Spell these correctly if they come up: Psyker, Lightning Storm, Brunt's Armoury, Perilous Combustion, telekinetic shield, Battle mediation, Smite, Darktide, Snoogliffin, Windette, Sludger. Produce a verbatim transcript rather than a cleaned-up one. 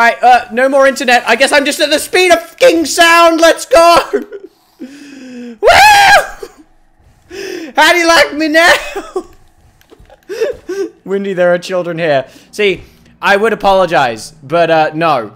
Alright, uh, no more internet. I guess I'm just at the speed of fucking sound. Let's go! Woo! How do you like me now? Windy, there are children here. See, I would apologize, but, uh, no.